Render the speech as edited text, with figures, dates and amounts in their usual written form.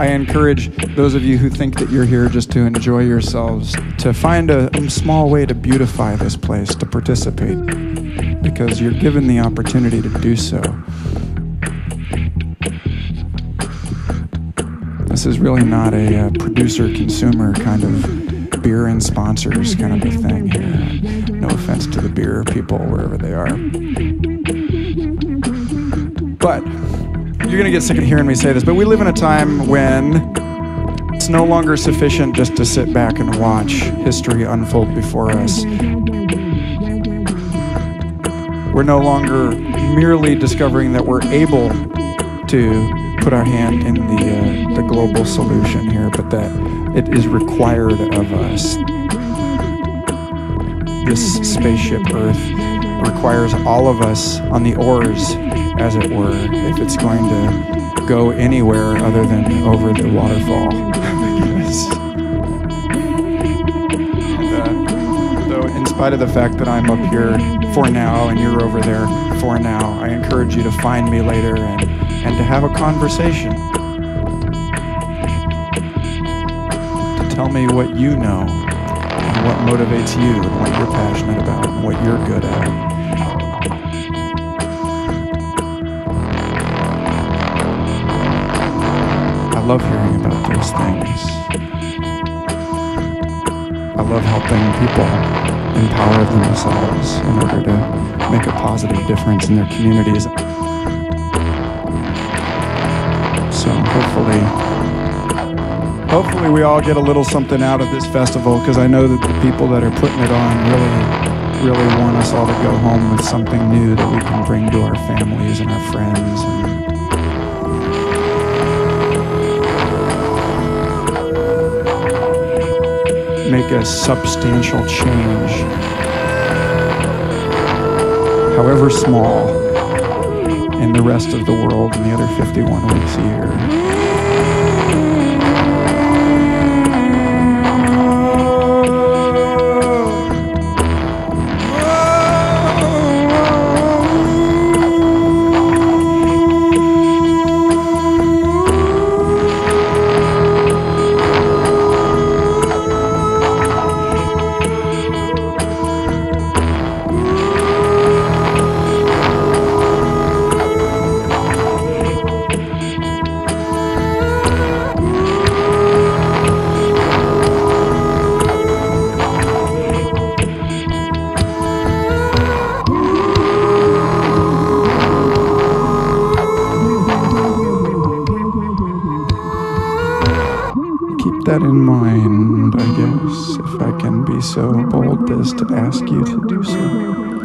I encourage those of you who think that you're here just to enjoy yourselves to find a small way to beautify this place, to participate, because you're given the opportunity to do so. This is really not a producer-consumer kind of beer and sponsors kind of a thing here. No offense to the beer people wherever they are. But you're going to get sick of hearing me say this, but we live in a time when it's no longer sufficient just to sit back and watch history unfold before us. We're no longer merely discovering that we're able to put our hand in the global solution here, but that it is required of us. This spaceship Earth requires all of us on the oars, as it were, if it's going to go anywhere other than over the waterfall. Yes. So in spite of the fact that I'm up here for now and you're over there for now, I encourage you to find me later and to have a conversation. To tell me what you know, and what motivates you, and what you're passionate about, and what you're good at. I love hearing about those things. I love helping people empower themselves in order to make a positive difference in their communities. So hopefully we all get a little something out of this festival, because I know that the people that are putting it on really, really want us all to go home with something new that we can bring to our families and our friends. And make a substantial change, however small, in the rest of the world in the other 51 weeks a year. That in mind, I guess, if I can be so bold as to ask you to do so.